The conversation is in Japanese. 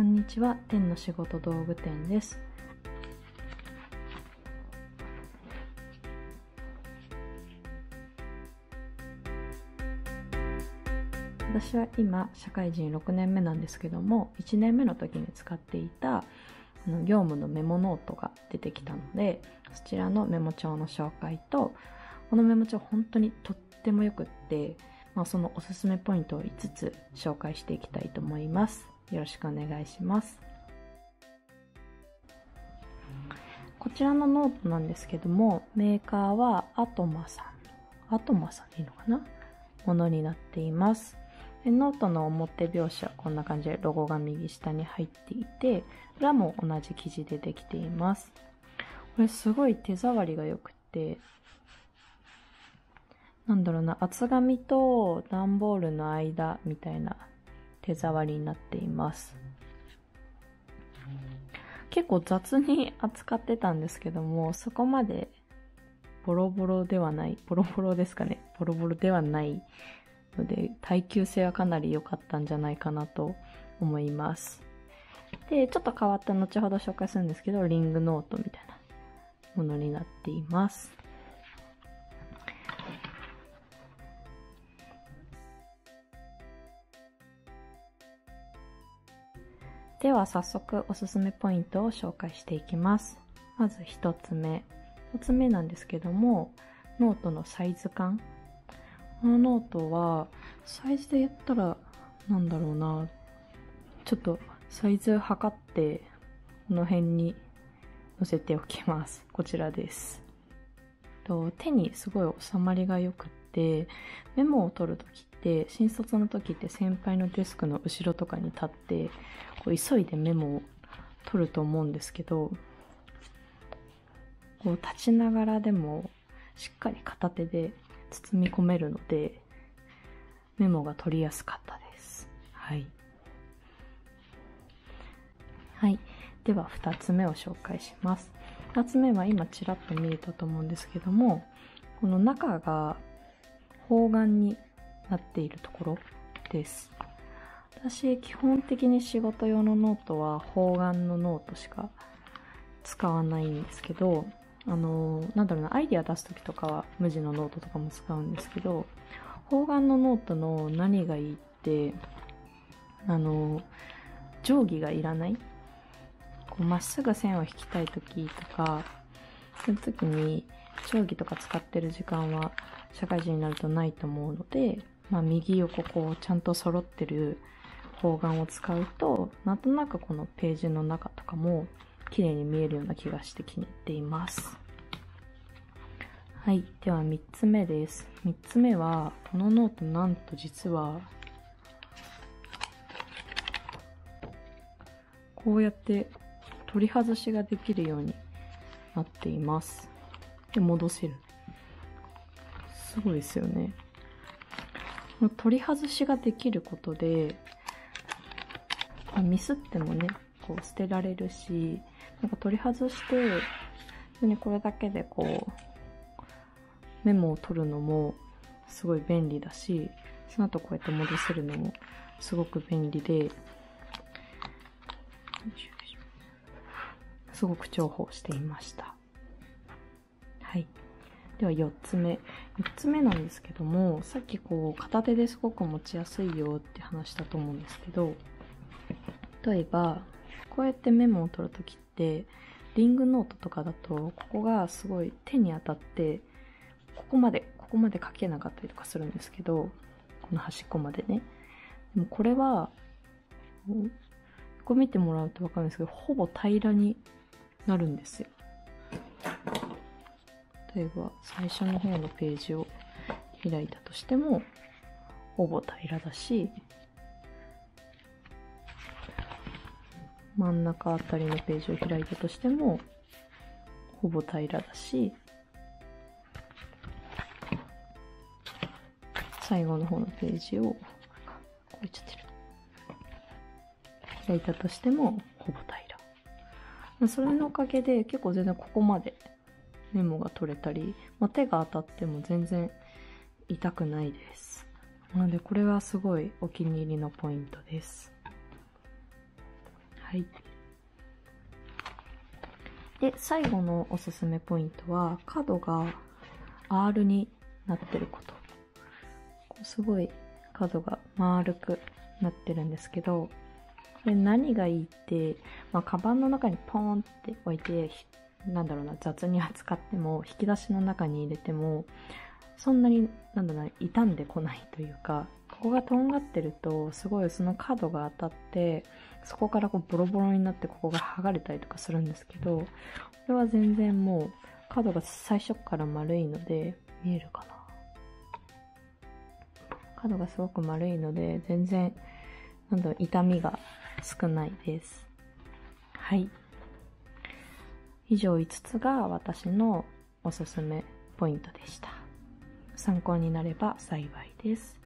こんにちは、天の仕事道具店です。私は今社会人6年目なんですけども、1年目の時に使っていた業務のメモノートが出てきたので、そちらのメモ帳の紹介と、このメモ帳本当にとってもよくって、そのおすすめポイントを5つ紹介していきたいと思います。よろしくお願いします。こちらのノートなんですけども、メーカーはアトマさんでいいのかな？ものになっています。ノートの表表紙はこんな感じでロゴが右下に入っていて、裏も同じ生地でできています。これすごい手触りが良くて、なんだろうな、厚紙と段ボールの間みたいな手触りになっています。結構雑に扱ってたんですけども、そこまでボロボロではないので、耐久性はかなり良かったんじゃないかなと思います。で、ちょっと変わった後ほど紹介するんですけど、リングノートみたいなものになっています。では早速おすすめポイントを紹介していきます。まず1つ目。1つ目なんですけども、ノートのサイズ感。このノートは、サイズで言ったら、なんだろうな、ちょっとサイズ測って、この辺に載せておきます。こちらです。手にすごい収まりが良くって、メモを取るときって、新卒のときって先輩のデスクの後ろとかに立って、こう急いでメモを取ると思うんですけど、こう立ちながらでもしっかり片手で包み込めるので、メモが取りやすかったです。はい。では2つ目を紹介します。2つ目は今ちらっと見れたと思うんですけども、この中が方眼になっているところです。私、基本的に仕事用のノートは方眼のノートしか使わないんですけど、なんだろうな、アイディア出すときとかは無地のノートとかも使うんですけど、方眼のノートの何がいいって、定規がいらない。こうまっすぐ線を引きたいときとか、そういうときに定規とか使ってる時間は社会人になるとないと思うので、右横こうちゃんと揃ってる方眼を使うと、なんとなくこのページの中とかも綺麗に見えるような気がして気に入っています。はい。では3つ目です。3つ目は、このノートなんと実は、こうやって取り外しができるようになっています。で、戻せる。すごいですよね。取り外しができることで、ミスってもね、捨てられるし、なんか取り外して、これだけでこう、メモを取るのもすごい便利だし、その後こうやって戻せるのもすごく便利で、すごく重宝していました。はい。では4つ目。4つ目なんですけども、さっきこう、片手ですごく持ちやすいよって話したと思うんですけど、例えば、こうやってメモを取るときって、リングノートとかだと、ここがすごい手に当たって、ここまで書けなかったりとかするんですけど、この端っこまでね。でもこれは、これ見てもらうとわかるんですけど、ほぼ平らになるんですよ。例えば、最初の方のページを開いたとしても、ほぼ平らだし、真ん中あたりのページを開いたとしても、ほぼ平らだし、最後の方のページを、開いたとしても、ほぼ平ら。それのおかげで結構全然ここまでメモが取れたり、手が当たっても全然痛くないです。なのでこれはすごいお気に入りのポイントです。はい。で、最後のおすすめポイントは、角が R になってること。すごい角が丸くなってるんですけど、これ何がいいって、カバンの中にポーンって置いて、なんだろうな、雑に扱っても、引き出しの中に入れても、そんなに、なんだろうな、傷んでこないというか、ここがとんがってると、すごいその角が当たって、そこからこうボロボロになってここが剥がれたりとかするんですけど、これは全然もう、角が最初から丸いので、見えるかな。角がすごく丸いので、全然、なんだろう、痛みが少ないです。はい。以上5つが私のおすすめポイントでした。参考になれば幸いです。